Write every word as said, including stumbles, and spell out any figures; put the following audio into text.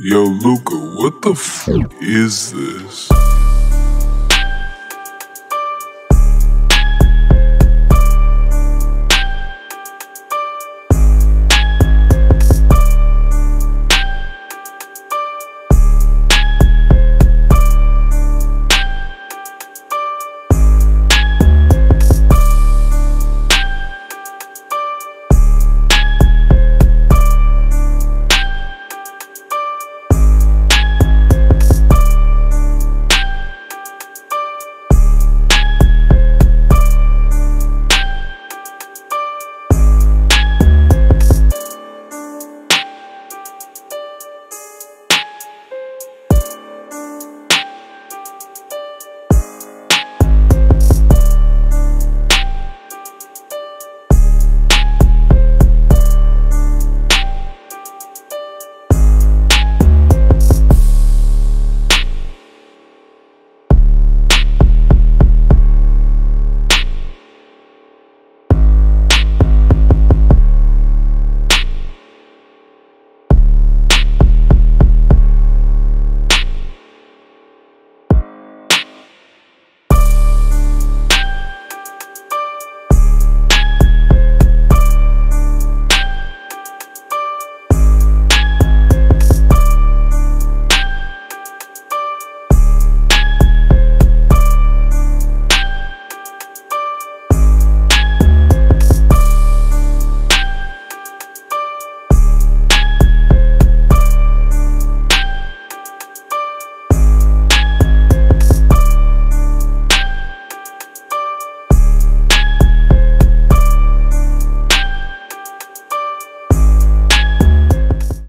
Yo, Luca, what the f*** is this?